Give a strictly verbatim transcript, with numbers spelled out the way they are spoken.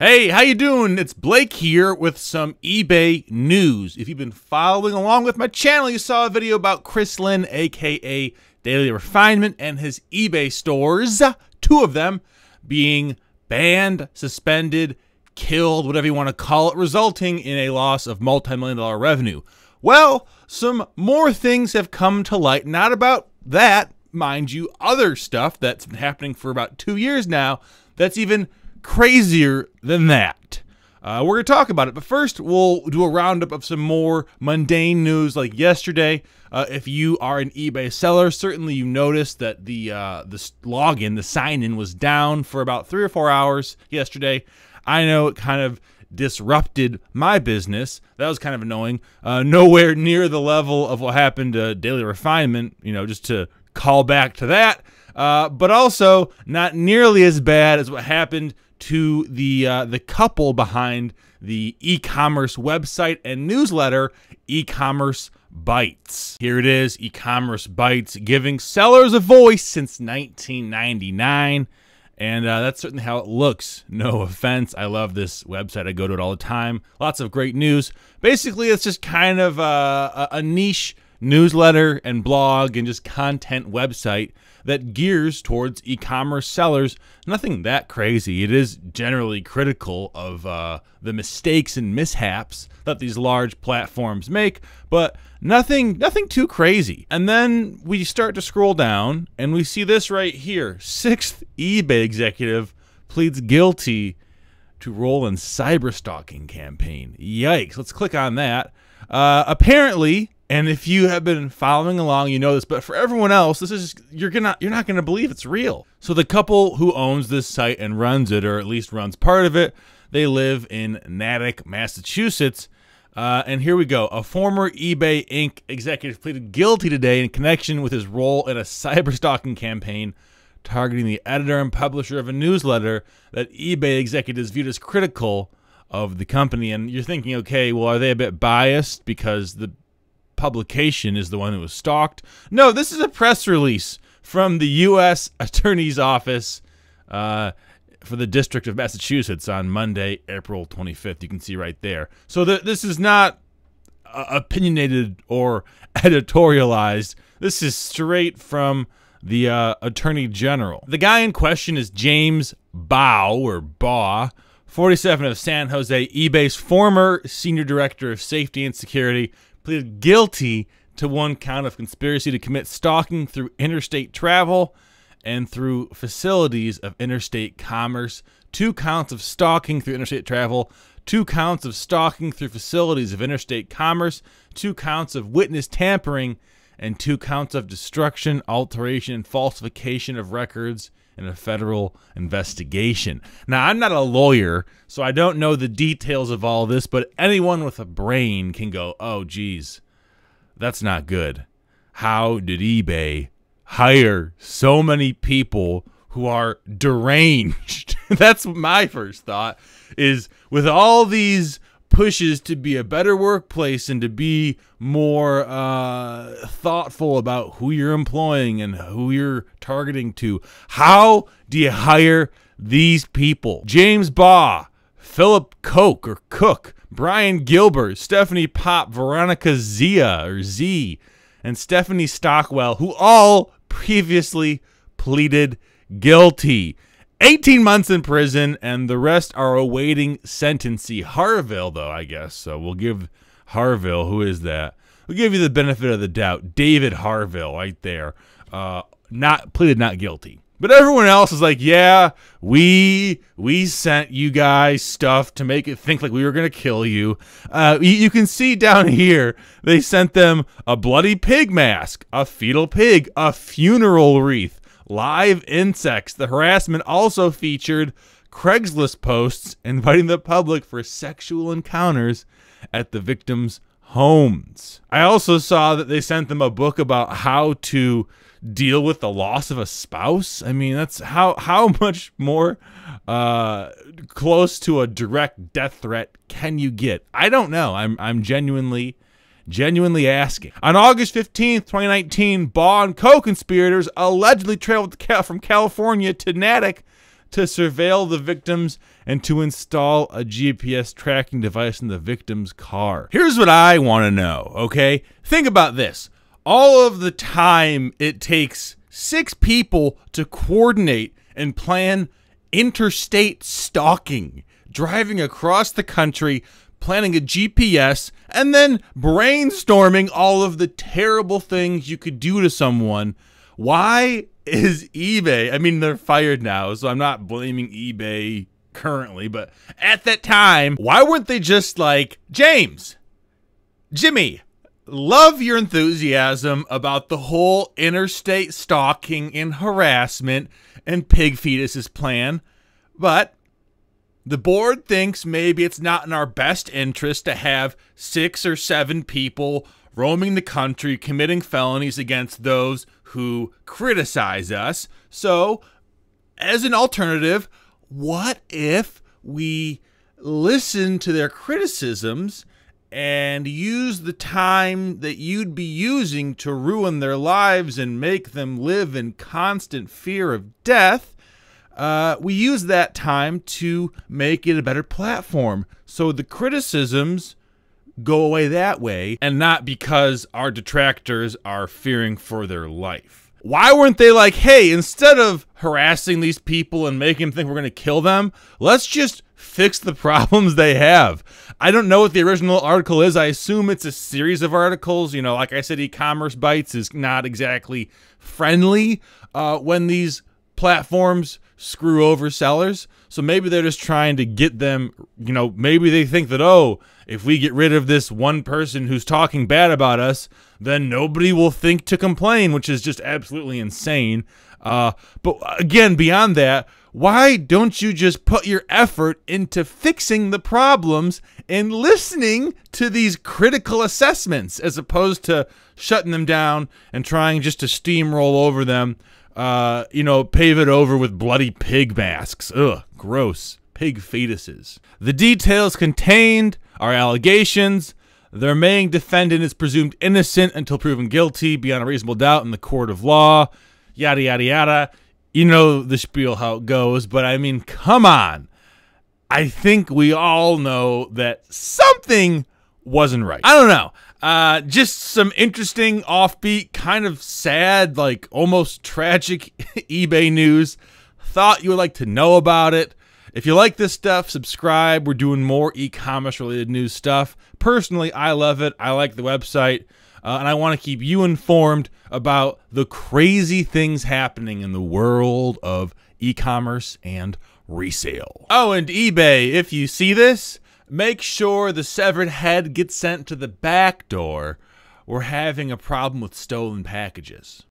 Hey, how you doing? It's Blake here with some eBay news. If you've been following along with my channel, you saw a video about Chris Lynn, aka Daily Refinement, and his eBay stores, two of them being banned, suspended, killed, whatever you want to call it, resulting in a loss of multi-million dollar revenue. Well, some more things have come to light, not about that, mind you, other stuff that's been happening for about two years now that's even crazier than that. Uh, we're going to talk about it, but first we'll do a roundup of some more mundane news like yesterday. Uh, if you are an eBay seller, certainly you noticed that the, uh, the login, the sign-in was down for about three or four hours yesterday. I know it kind of disrupted my business. That was kind of annoying. Uh, nowhere near the level of what happened to Daily Refinement, you know, just to call back to that, uh, but also not nearly as bad as what happened to the uh, the couple behind the e-commerce website and newsletter, E-Commerce Bytes. Here it is, E-Commerce Bytes, giving sellers a voice since nineteen ninety-nine, and uh, that's certainly how it looks. No offense, I love this website. I go to it all the time. Lots of great news. Basically, it's just kind of a, a niche newsletter and blog and just content website that gears towards e-commerce sellers. Nothing that crazy. It is generally critical of uh, the mistakes and mishaps that these large platforms make, but nothing, nothing too crazy. And then we start to scroll down and we see this right here. Sixth eBay executive pleads guilty to role in cyberstalking campaign. Yikes. Let's click on that. Uh, apparently, and if you have been following along, you know this, but for everyone else, this is you're gonna you're not gonna believe it's real. So the couple who owns this site and runs it, or at least runs part of it, they live in Natick, Massachusetts. Uh, and here we go. A former eBay Incorporated executive pleaded guilty today in connection with his role in a cyberstalking campaign targeting the editor and publisher of a newsletter that eBay executives viewed as critical of the company. And you're thinking, okay, well, are they a bit biased because the publication is the one who was stalked? No, this is a press release from the U S Attorney's Office uh, for the District of Massachusetts on Monday, April twenty-fifth. You can see right there. So th this is not uh, opinionated or editorialized. This is straight from the uh, Attorney General. The guy in question is James Baugh, or Baugh, forty-seven, of San Jose. eBay's former Senior Director of Safety and Security pleaded guilty to one count of conspiracy to commit stalking through interstate travel and through facilities of interstate commerce, two counts of stalking through interstate travel, two counts of stalking through facilities of interstate commerce, two counts of witness tampering, and two counts of destruction, alteration, and falsification of records in a federal investigation. Now, I'm not a lawyer, so I don't know the details of all this, but anyone with a brain can go, oh, geez, that's not good. How did eBay hire so many people who are deranged? That's my first thought, is with all these pushes to be a better workplace and to be more uh, thoughtful about who you're employing and who you're targeting to, how do you hire these people? James Baugh, Philip Koch or Cook, Brian Gilbert, Stephanie Popp, Veronica Zia or Z, and Stephanie Stockwell, who all previously pleaded guilty. eighteen months in prison, and the rest are awaiting sentencing. Harville, though, I guess. So we'll give Harville, who is that? We'll give you the benefit of the doubt. David Harville, right there. Uh, not pleaded not guilty. But everyone else is like, yeah, we we sent you guys stuff to make it think like we were going to kill you. Uh, you. You can see down here, they sent them a bloody pig mask, a fetal pig, a funeral wreath, live insects. The harassment also featured Craigslist posts inviting the public for sexual encounters at the victims' homes. I also saw that they sent them a book about how to deal with the loss of a spouse. I mean, that's how how much more uh, close to a direct death threat can you get? I don't know. I'm I'm genuinely. Genuinely asking. On August fifteenth, twenty nineteen, Baugh and co-conspirators allegedly traveled from California to Natick to surveil the victims and to install a G P S tracking device in the victim's car. Here's what I want to know, okay? Think about this. All of the time it takes six people to coordinate and plan interstate stalking, driving across the country, planning a G P S, and then brainstorming all of the terrible things you could do to someone. Why is eBay, I mean, they're fired now, so I'm not blaming eBay currently, but at that time, why weren't they just like, James, Jimmy, love your enthusiasm about the whole interstate stalking and harassment and pig fetuses plan, but the board thinks maybe it's not in our best interest to have six or seven people roaming the country committing felonies against those who criticize us. So, as an alternative, what if we listen to their criticisms and use the time that you'd be using to ruin their lives and make them live in constant fear of death? Uh, we use that time to make it a better platform. So the criticisms go away that way, and not because our detractors are fearing for their life. Why weren't they like, hey, instead of harassing these people and making them think we're going to kill them, let's just fix the problems they have? I don't know what the original article is. I assume it's a series of articles. You know, like I said, E-Commerce Bytes is not exactly friendly uh, when these platforms screw over sellers. So maybe they're just trying to get them, you know, maybe they think that, oh, if we get rid of this one person who's talking bad about us, then nobody will think to complain, which is just absolutely insane. Uh, but again, beyond that, why don't you just put your effort into fixing the problems and listening to these critical assessments as opposed to shutting them down and trying just to steamroll over them? Uh, you know, pave it over with bloody pig masks. Ugh, gross. Pig fetuses. The details contained are allegations. The remaining defendant is presumed innocent until proven guilty beyond a reasonable doubt in the court of law. Yada, yada, yada. You know the spiel how it goes, but I mean, come on. I think we all know that something wasn't right. I don't know. Uh, just some interesting, offbeat, kind of sad, like almost tragic eBay news. Thought you would like to know about it. If you like this stuff, subscribe. We're doing more e-commerce related news stuff. Personally, I love it. I like the website. Uh, and I want to keep you informed about the crazy things happening in the world of e-commerce and resale. Oh, and eBay, if you see this, make sure the severed head gets sent to the back door. We're having a problem with stolen packages.